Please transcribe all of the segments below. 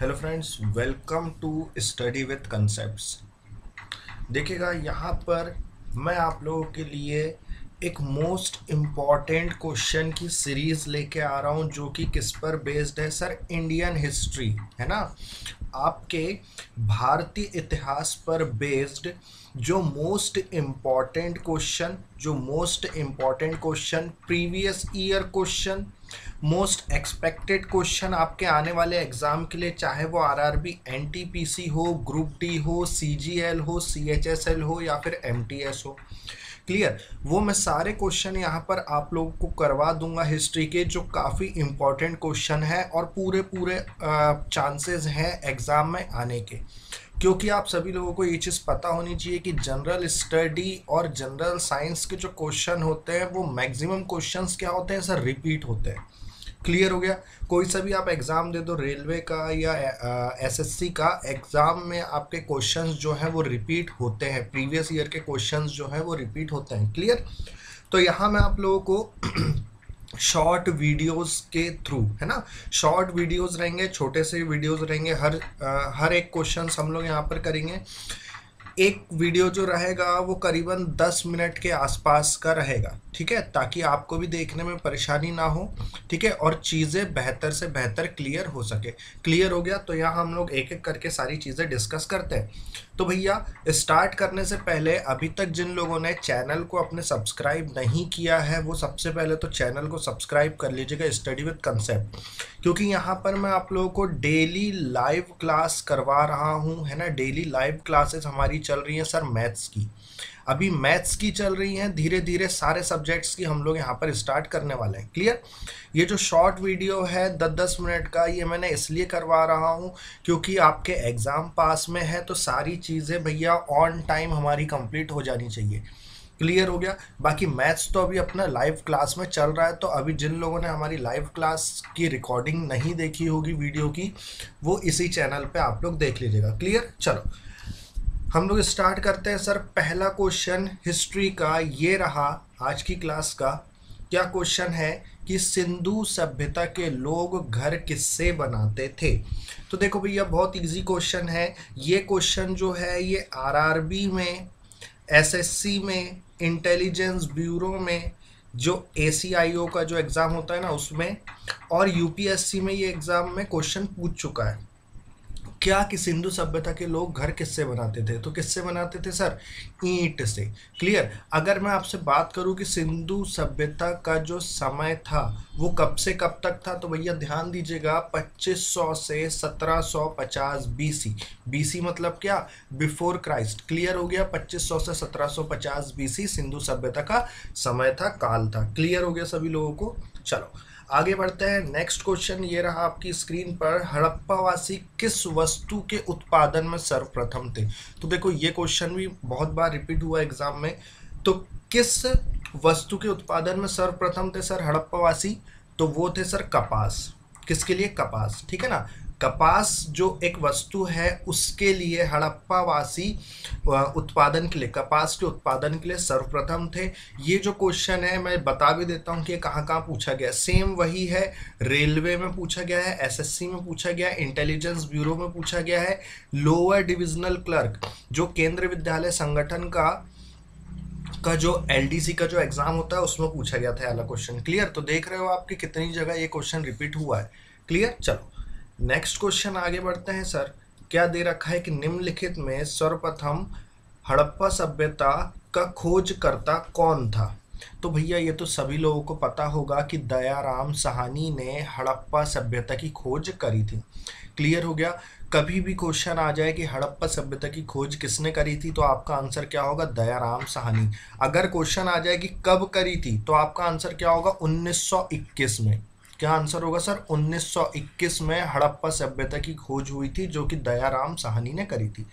Hello friends, welcome to study with concepts. देखिएगा यहाँ पर मैं आप लोगों के लिए एक मोस्ट इम्पॉर्टेंट क्वेश्चन की सीरीज़ लेके आ रहा हूँ, जो कि किस पर बेस्ड है सर? इंडियन हिस्ट्री, है ना, आपके भारतीय इतिहास पर बेस्ड जो most important question previous year question, most expected question आपके आने वाले एग्ज़ाम के लिए, चाहे वो आरआरबी एनटीपीसी हो, ग्रुप डी हो, सीजीएल हो, सीएचएसएल हो या फिर एमटीएस हो। क्लियर, वो मैं सारे क्वेश्चन यहाँ पर आप लोगों को करवा दूंगा हिस्ट्री के, जो काफ़ी इम्पॉर्टेंट क्वेश्चन है और पूरे चांसेस हैं एग्ज़ाम में आने के। क्योंकि आप सभी लोगों को ये चीज़ पता होनी चाहिए कि जनरल स्टडी और जनरल साइंस के जो क्वेश्चन होते हैं वो मैक्सिमम क्वेश्चंस क्या होते हैं सर? रिपीट होते हैं। क्लियर हो गया। कोई सा भी आप एग्ज़ाम दे दो, रेलवे का या एसएससी का, एग्ज़ाम में आपके क्वेश्चंस जो हैं वो रिपीट होते हैं, प्रीवियस ईयर के क्वेश्चंस जो हैं वो रिपीट होते हैं। क्लियर, तो यहाँ मैं आप लोगों को शॉर्ट वीडियोस के थ्रू, है ना, शॉर्ट वीडियोस रहेंगे, छोटे से वीडियोस रहेंगे, हर एक क्वेश्चन हम लोग यहाँ पर करेंगे। एक वीडियो जो रहेगा वो करीबन 10 मिनट के आसपास का रहेगा, ठीक है, ताकि आपको भी देखने में परेशानी ना हो, ठीक है, और चीज़ें बेहतर से बेहतर क्लियर हो सके। क्लियर हो गया। तो यहाँ हम लोग एक एक करके सारी चीज़ें डिस्कस करते हैं। तो भैया स्टार्ट करने से पहले, अभी तक जिन लोगों ने चैनल को अपने सब्सक्राइब नहीं किया है वो सबसे पहले तो चैनल को सब्सक्राइब कर लीजिएगा, स्टडी विद कंसेप्ट, क्योंकि यहाँ पर मैं आप लोगों को डेली लाइव क्लास करवा रहा हूँ, है ना। डेली लाइव क्लासेस हमारी चल रही है सर मैथ्स की, अभी मैथ्स की चल रही है, धीरे धीरे सारे सब्जेक्ट्स की हम लोग यहाँ पर स्टार्ट करने वाले हैं। क्लियर, ये जो शॉर्ट वीडियो है 10-10 मिनट का, ये मैंने इसलिए करवा रहा हूँ क्योंकि आपके एग्ज़ाम पास में है, तो सारी चीज़ें भैया ऑन टाइम हमारी कंप्लीट हो जानी चाहिए। क्लियर हो गया। बाकी मैथ्स तो अभी अपना लाइव क्लास में चल रहा है, तो अभी जिन लोगों ने हमारी लाइव क्लास की रिकॉर्डिंग नहीं देखी होगी वीडियो की, वो इसी चैनल पर आप लोग देख लीजिएगा। क्लियर, चलो हम लोग स्टार्ट करते हैं सर। पहला क्वेश्चन हिस्ट्री का ये रहा आज की क्लास का। क्या क्वेश्चन है कि सिंधु सभ्यता के लोग घर किससे बनाते थे? तो देखो भैया बहुत इजी क्वेश्चन है ये। क्वेश्चन जो है ये आरआरबी में, एसएससी में, इंटेलिजेंस ब्यूरो में, जो एसीआईओ का जो एग्ज़ाम होता है ना उसमें, और यूपीएससी में ये एग्ज़ाम में क्वेश्चन पूछ चुका है क्या कि सिंधु सभ्यता के लोग घर किससे बनाते थे। तो किससे बनाते थे सर? ईंट से। क्लियर, अगर मैं आपसे बात करूं कि सिंधु सभ्यता का जो समय था वो कब से कब तक था, तो भैया ध्यान दीजिएगा 2500 से 1750 बीसी। बीसी मतलब क्या? Before Christ. क्लियर हो गया, 2500 से 1750 बीसी सिंधु सभ्यता का समय था, काल था। क्लियर हो गया सभी लोगों को। चलो आगे बढ़ते हैं। नेक्स्ट क्वेश्चन ये रहा आपकी स्क्रीन पर, हड़प्पावासी किस वस्तु के उत्पादन में सर्वप्रथम थे? तो देखो ये क्वेश्चन भी बहुत बार रिपीट हुआ एग्जाम में। तो किस वस्तु के उत्पादन में सर्वप्रथम थे सर हड़प्पावासी? तो वो थे सर कपास। किसके लिए? कपास, ठीक है ना। कपास जो एक वस्तु है उसके लिए हड़प्पावासी उत्पादन के लिए, कपास के उत्पादन के लिए सर्वप्रथम थे। ये जो क्वेश्चन है मैं बता भी देता हूँ कि कहाँ पूछा गया। सेम वही है, रेलवे में पूछा गया है, एसएससी में पूछा गया है, इंटेलिजेंस ब्यूरो में पूछा गया है, लोअर डिविजनल क्लर्क जो केंद्रीय विद्यालय संगठन का जो एलडीसी का जो एग्ज़ाम होता है उसमें पूछा गया था अगला क्वेश्चन। क्लियर, तो देख रहे हो आपकी कितनी जगह ये क्वेश्चन रिपीट हुआ है। क्लियर, चलो नेक्स्ट क्वेश्चन आगे बढ़ते हैं सर। क्या दे रखा है कि निम्नलिखित में सर्वप्रथम हड़प्पा सभ्यता का खोजकर्ता कौन था? तो भैया ये तो सभी लोगों को पता होगा कि दया राम सहानी ने हड़प्पा सभ्यता की खोज करी थी। क्लियर हो गया। कभी भी क्वेश्चन आ जाए कि हड़प्पा सभ्यता की खोज किसने करी थी, तो आपका आंसर क्या होगा? दया राम सहानी। अगर क्वेश्चन आ जाए कि कब करी थी, तो आपका आंसर क्या होगा? 1921 में। क्या आंसर होगा सर? 1921 में हड़प्पा सभ्यता की खोज हुई थी, जो कि दया राम साहनी ने करी थी।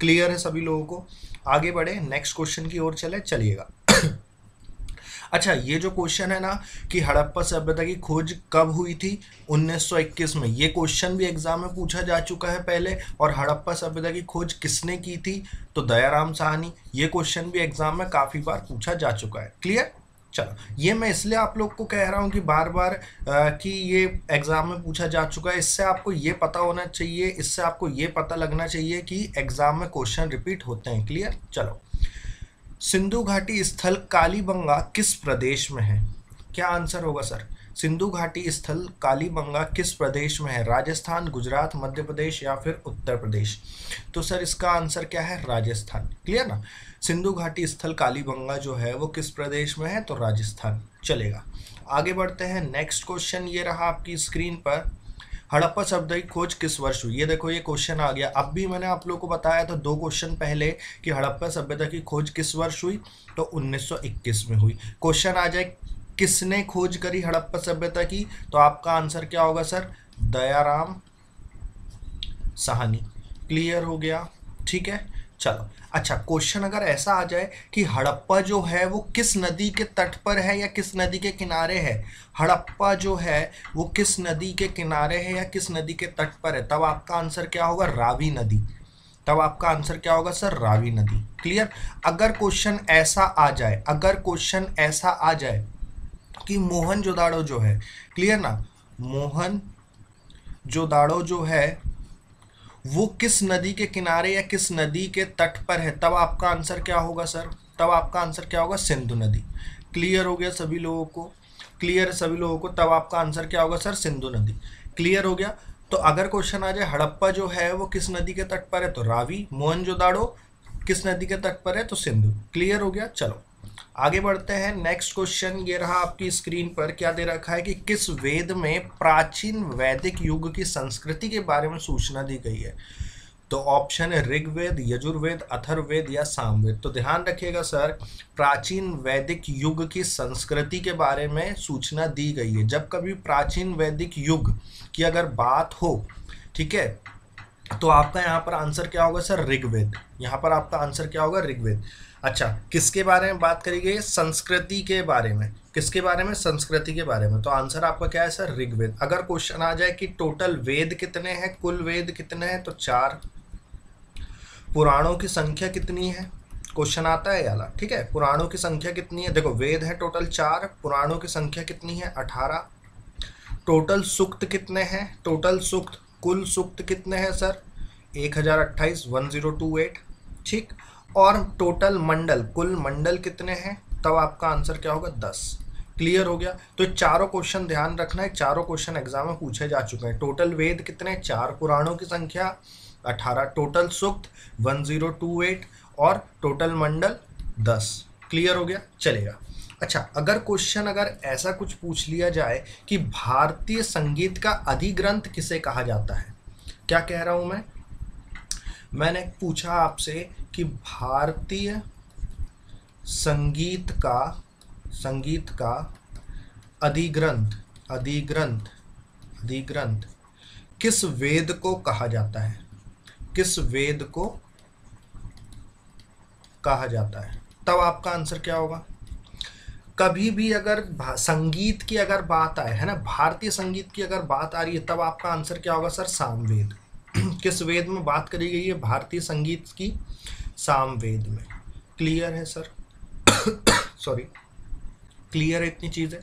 क्लियर है सभी लोगों को। आगे बढ़े, नेक्स्ट क्वेश्चन की ओर चले चलिएगा। अच्छा, ये जो क्वेश्चन है ना कि हड़प्पा सभ्यता की खोज कब हुई थी? 1921 में। ये क्वेश्चन भी एग्जाम में पूछा जा चुका है पहले। और हड़प्पा सभ्यता की खोज किसने की थी? तो दया राम साहनी। ये क्वेश्चन भी एग्जाम में काफ़ी बार पूछा जा चुका है। क्लियर, चलो ये मैं इसलिए आप लोग को कह रहा हूँ कि बार बार कि ये एग्ज़ाम में पूछा जा चुका है, इससे आपको ये पता होना चाहिए, इससे आपको ये पता लगना चाहिए कि एग्ज़ाम में क्वेश्चन रिपीट होते हैं। क्लियर। चलो, सिंधु घाटी स्थल कालीबंगा किस प्रदेश में है? क्या आंसर होगा सर? सिंधु घाटी स्थल कालीबंगा किस प्रदेश में है? राजस्थान, गुजरात, मध्य प्रदेश या फिर उत्तर प्रदेश? तो सर इसका आंसर क्या है? राजस्थान। क्लियर ना। सिंधु घाटी स्थल कालीबंगा जो है वो किस प्रदेश में है? तो राजस्थान। चलेगा, आगे बढ़ते हैं। नेक्स्ट क्वेश्चन ये रहा आपकी स्क्रीन पर। हड़प्पा सभ्यता की खोज किस वर्ष हुई? ये देखो, ये क्वेश्चन आ गया। अब भी मैंने आप लोगों को बताया था 2 क्वेश्चन पहले कि हड़प्पा सभ्यता की खोज किस वर्ष हुई, तो 1921 में हुई। क्वेश्चन आ जाए किसने खोज करी हड़प्पा सभ्यता की, तो आपका आंसर क्या होगा सर? दयाराम साहनी। क्लियर हो गया, ठीक है। चलो, अच्छा क्वेश्चन अगर ऐसा आ जाए कि हड़प्पा जो है वो किस नदी के तट पर है या किस नदी के किनारे है? हड़प्पा जो है वो किस नदी के किनारे है या किस नदी के तट पर है? तब आपका आंसर क्या होगा? रावी नदी। तब आपका आंसर क्या होगा सर? रावी नदी। क्लियर। अगर क्वेश्चन ऐसा आ जाए, अगर क्वेश्चन ऐसा आ जाए कि मोहनजोदाड़ो जो है, क्लियर ना, मोहनजोदाड़ो जो है वो किस नदी के किनारे या किस नदी के तट पर है, तब आपका आंसर क्या होगा सर? तब आपका आंसर क्या होगा? सिंधु नदी। क्लियर हो गया सभी लोगों को? क्लियर सभी लोगों को? तब आपका आंसर क्या होगा सर? सिंधु नदी। क्लियर हो गया। तो अगर क्वेश्चन आ जाए हड़प्पा जो है वो किस नदी के तट पर है, तो रावी। मोहनजोदाड़ो किस नदी के तट पर है, तो सिंधु। क्लियर हो गया। चलो आगे बढ़ते हैं। नेक्स्ट क्वेश्चन ये रहा आपकी स्क्रीन पर। क्या दे रखा है कि किस वेद में प्राचीन वैदिक युग की संस्कृति के बारे में सूचना दी गई है? तो ऑप्शन है ऋग्वेद, यजुर्वेद, अथर्ववेद या सामवेद। तो ध्यान रखिएगा सर, प्राचीन वैदिक युग की संस्कृति के बारे में सूचना दी गई है। जब कभी प्राचीन वैदिक युग की अगर बात हो, ठीक है, तो आपका यहाँ पर आंसर क्या होगा सर? ऋग्वेद। यहाँ पर आपका आंसर क्या होगा? ऋग्वेद। अच्छा, किसके बारे में बात करी गई? संस्कृति के बारे में। किसके बारे में? संस्कृति के बारे में। तो आंसर आपका क्या है सर? ऋग्वेद। अगर क्वेश्चन आ जाए कि टोटल वेद कितने हैं, कुल वेद कितने हैं, तो 4। पुराणों की संख्या कितनी है? क्वेश्चन आता है याला, ठीक है। पुराणों की संख्या कितनी है? देखो, वेद है टोटल 4, पुराणों की संख्या कितनी है? 18। टोटल सूक्त कितने हैं? टोटल सूक्त, कुल सूक्त कितने हैं सर? 1028, 1028, ठीक। और टोटल मंडल, कुल मंडल कितने हैं? तब आपका आंसर क्या होगा? 10। क्लियर हो गया। तो चारों क्वेश्चन ध्यान रखना है, चारों क्वेश्चन एग्जाम में पूछे जा चुके हैं। टोटल वेद कितने? 4, पुराणों की संख्या 18, टोटल सूक्त 1028 और टोटल मंडल 10। क्लियर हो गया। चलेगा, अच्छा अगर क्वेश्चन अगर ऐसा कुछ पूछ लिया जाए कि भारतीय संगीत का अधिग्रंथ किसे कहा जाता है? क्या कह रहा हूँ मैं? मैंने पूछा आपसे कि भारतीय संगीत का अधिग्रंथ किस वेद को कहा जाता है? किस वेद को कहा जाता है? तब आपका आंसर क्या होगा? कभी भी अगर संगीत की अगर बात आए, है ना, भारतीय संगीत की अगर बात आ रही है, तब आपका आंसर क्या होगा सर? सामवेद। किस वेद में बात करी गई है भारतीय संगीत की? सामवेद में। क्लियर है सर? सॉरी, क्लियर है इतनी चीज़ें,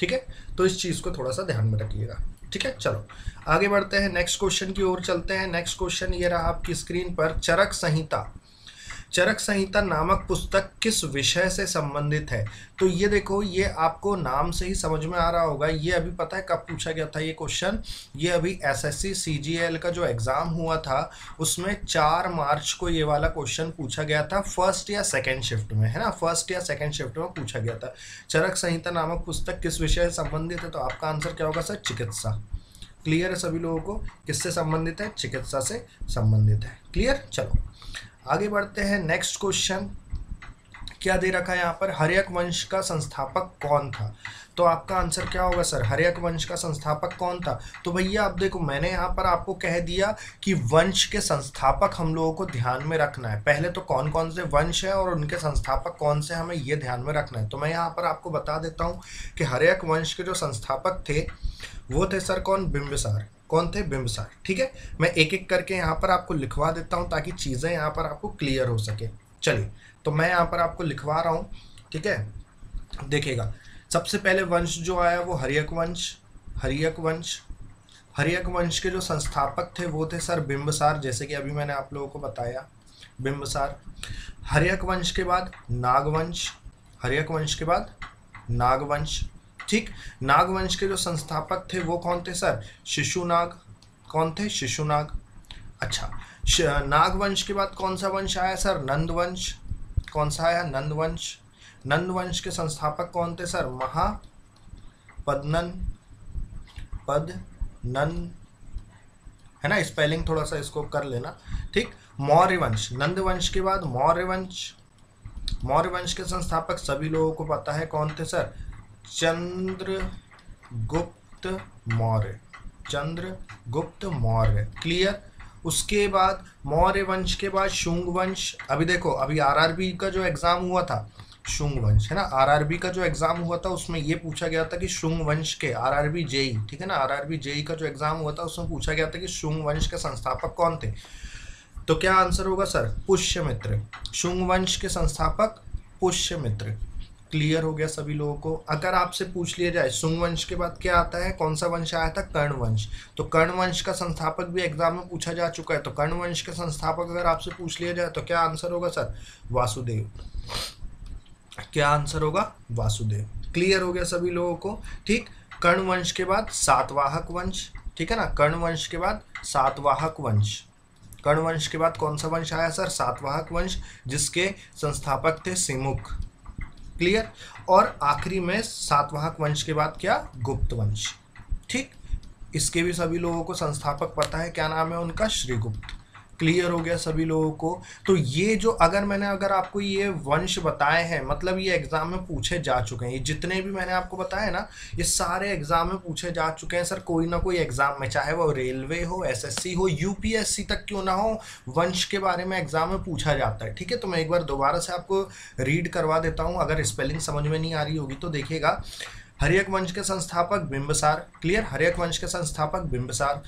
ठीक है। तो इस चीज़ को थोड़ा सा ध्यान में रखिएगा, ठीक है। चलो आगे बढ़ते हैं, नेक्स्ट क्वेश्चन की ओर चलते हैं। नेक्स्ट क्वेश्चन ये रहा आपकी स्क्रीन पर। चरक संहिता नामक पुस्तक किस विषय से संबंधित है? तो ये देखो, ये आपको नाम से ही समझ में आ रहा होगा। ये अभी पता है कब पूछा गया था ये क्वेश्चन? ये अभी एसएससी सीजीएल का जो एग्ज़ाम हुआ था उसमें 4 मार्च को ये वाला क्वेश्चन पूछा गया था, फर्स्ट या सेकंड शिफ्ट में, है ना, फर्स्ट या सेकंड शिफ्ट में पूछा गया था। चरक संहिता नामक पुस्तक किस विषय से संबंधित है? तो आपका आंसर क्या होगा सर? चिकित्सा। क्लियर है सभी लोगों को? किससे संबंधित है? चिकित्सा से संबंधित है। क्लियर। चलो आगे बढ़ते हैं। नेक्स्ट क्वेश्चन क्या दे रखा है यहाँ पर? हर्यक वंश का संस्थापक कौन था? तो आपका आंसर क्या होगा सर? हर्यक वंश का संस्थापक कौन था? तो भैया आप देखो, मैंने यहाँ पर आपको कह दिया कि वंश के संस्थापक हम लोगों को ध्यान में रखना है। पहले तो कौन कौन से वंश है और उनके संस्थापक कौन से, हमें ये ध्यान में रखना है। तो मैं यहाँ पर आपको बता देता हूँ कि हर्यक वंश के जो संस्थापक थे वो थे सर कौन? बिम्बिसार। कौन थे? बिम्बिसार, ठीक है। मैं एक एक करके यहाँ पर आपको लिखवा देता हूँ ताकि चीज़ें यहाँ पर आपको क्लियर हो सके। चलिए, तो मैं यहाँ पर आपको लिखवा रहा हूँ, ठीक है। देखेगा। सबसे पहले वंश जो आया वो हरियक वंश। हरियक वंश के जो संस्थापक थे वो थे सर बिम्बसार, जैसे कि अभी मैंने आप लोगों को बताया बिम्बसार। हरियक वंश के बाद नागवंश, ठीक। नागवंश के जो संस्थापक थे वो कौन थे सर? शिशुनाग। कौन थे? शिशुनाग। अच्छा, नागवंश के बाद कौन सा वंश आया सर? नंदवंश। कौन सा आया? नंदवंश। नंदवंश के संस्थापक कौन थे सर? महापद्मनंद, है ना, स्पेलिंग थोड़ा सा इसको कर लेना, ठीक। मौर्य वंश, नंदवंश के बाद मौर्य वंश। मौर्य वंश के संस्थापक सभी लोगों को पता है कौन थे सर? चंद्रगुप्त मौर्य, चंद्रगुप्त मौर्य, क्लियर। उसके बाद मौर्य वंश के बाद शुंग वंश। अभी देखो, अभी आरआरबी का जो एग्ज़ाम हुआ था शुंग वंश, है ना, आरआरबी का जो एग्ज़ाम हुआ था उसमें ये पूछा गया था कि शुंग वंश के, आरआरबी जेई, ठीक है ना, आरआरबी जेई का जो एग्ज़ाम हुआ था उसमें पूछा गया था कि शुंग वंश के संस्थापक कौन थे, तो क्या आंसर होगा सर? पुष्यमित्र। शुंग वंश के संस्थापक पुष्यमित्र, क्लियर हो गया सभी लोगों को। अगर आपसे पूछ लिया जाए शुंग वंश के बाद क्या आता है, कौन सा वंश आया था? कर्ण वंश। तो कर्ण वंश का संस्थापक भी एग्जाम में पूछा जा चुका है, तो कर्ण वंश के संस्थापक अगर आपसे पूछ लिया जाए तो क्या आंसर होगा सर? वासुदेव। क्या आंसर होगा? वासुदेव। क्लियर हो गया सभी लोगों को, ठीक। कर्ण वंश के बाद सातवाहक वंश, ठीक है ना, कर्ण वंश के बाद सातवाहक वंश। कर्ण वंश के बाद कौन सा वंश आया सर? सातवाहक वंश, जिसके संस्थापक थे सिमुख, क्लियर। और आखिरी में सातवाहक वंश के बाद क्या? गुप्त वंश, ठीक। इसके भी सभी लोगों को संस्थापक पता है, क्या नाम है उनका? श्रीगुप्त। क्लियर हो गया सभी लोगों को। तो ये जो अगर मैंने आपको ये वंश बताए हैं, मतलब ये एग्ज़ाम में पूछे जा चुके हैं, ये जितने भी मैंने आपको बताए ना, ये सारे एग्ज़ाम में पूछे जा चुके हैं सर, कोई ना कोई एग्ज़ाम में, चाहे वो रेलवे हो, एसएससी हो, यूपीएससी तक क्यों ना हो, वंश के बारे में एग्ज़ाम में पूछा जाता है, ठीक है। तो मैं एक बार दोबारा से आपको रीड करवा देता हूँ, अगर स्पेलिंग समझ में नहीं आ रही होगी तो देखिएगा। हरियक वंश के संस्थापक बिम्बसार, क्लियर। हरियक वंश के संस्थापक बिम्बसार,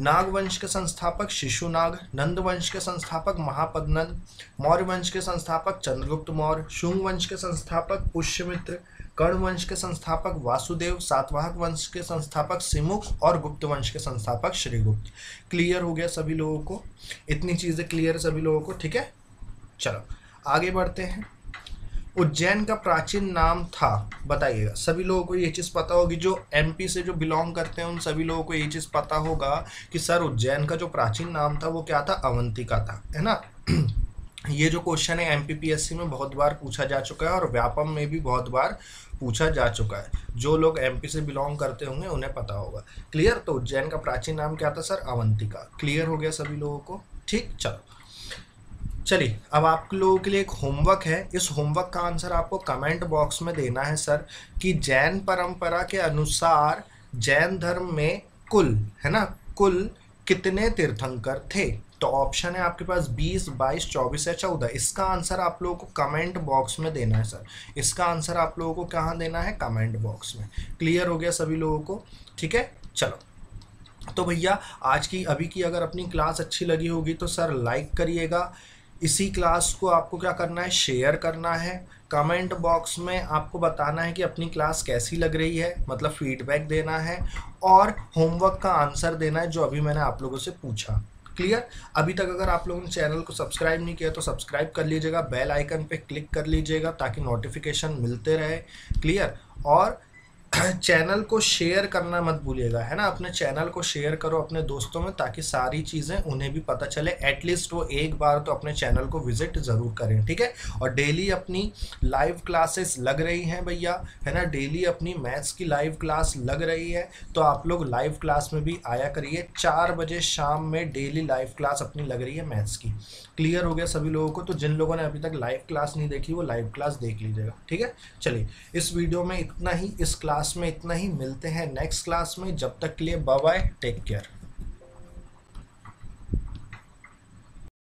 नागवंश के संस्थापक शिशुनाग, नंदवंश के संस्थापक महापद्मनंद, मौर्य वंश के संस्थापक चंद्रगुप्त मौर्य, शुंग वंश के संस्थापक पुष्यमित्र, कर्ण वंश के संस्थापक वासुदेव, सातवाहक वंश के संस्थापक सिमुख और गुप्त वंश के संस्थापक श्रीगुप्त। क्लियर हो गया सभी लोगों को, इतनी चीज़ें क्लियर है सभी लोगों को, ठीक है। चलो आगे बढ़ते हैं। उज्जैन का प्राचीन नाम था, बताइएगा। सभी लोगों को ये चीज़ पता होगी, जो एमपी से जो बिलोंग करते हैं उन सभी लोगों को ये चीज़ पता होगा कि सर उज्जैन का जो प्राचीन नाम था वो क्या था? अवंतिका था, है ना। ये जो क्वेश्चन है एमपीपीएससी में बहुत बार पूछा जा चुका है और व्यापम में भी बहुत बार पूछा जा चुका है, जो लोग एमपी से बिलोंग करते होंगे उन्हें पता होगा, क्लियर। तो उज्जैन का प्राचीन नाम क्या था सर? अवंतिका। क्लियर हो गया सभी लोगों को, ठीक। चलो चलिए, अब आप लोगों के लिए एक होमवर्क है, इस होमवर्क का आंसर आपको कमेंट बॉक्स में देना है सर, कि जैन परंपरा के अनुसार जैन धर्म में कुल, है ना, कुल कितने तीर्थंकर थे? तो ऑप्शन है आपके पास 20, 22, 24 या 14। इसका आंसर आप लोगों को कमेंट बॉक्स में देना है सर। इसका आंसर आप लोगों को कहाँ देना है? कमेंट बॉक्स में। क्लियर हो गया सभी लोगों को, ठीक है। चलो तो भैया, आज की अभी की अगर अपनी क्लास अच्छी लगी होगी तो सर लाइक करिएगा। इसी क्लास को आपको क्या करना है? शेयर करना है। कमेंट बॉक्स में आपको बताना है कि अपनी क्लास कैसी लग रही है, मतलब फीडबैक देना है, और होमवर्क का आंसर देना है जो अभी मैंने आप लोगों से पूछा, क्लियर। अभी तक अगर आप लोगों ने चैनल को सब्सक्राइब नहीं किया तो सब्सक्राइब कर लीजिएगा, बेल आइकन पे क्लिक कर लीजिएगा ताकि नोटिफिकेशन मिलते रहे, क्लियर। और चैनल को शेयर करना मत भूलिएगा, है ना, अपने चैनल को शेयर करो अपने दोस्तों में ताकि सारी चीज़ें उन्हें भी पता चले, एटलीस्ट वो एक बार तो अपने चैनल को विजिट ज़रूर करें, ठीक है। और डेली अपनी लाइव क्लासेस लग रही हैं भैया, है ना, डेली अपनी मैथ्स की लाइव क्लास लग रही है, तो आप लोग लाइव क्लास में भी आया करिए। 4 बजे शाम में डेली लाइव क्लास अपनी लग रही है मैथ्स की, क्लियर हो गया सभी लोगों को। तो जिन लोगों ने अभी तक लाइव क्लास नहीं देखी वो लाइव क्लास देख लीजिएगा, ठीक है। चलिए, इस वीडियो में इतना ही, इस क्लास में इतना ही, मिलते हैं नेक्स्ट क्लास में। जब तक के लिए बाय बाय, टेक केयर।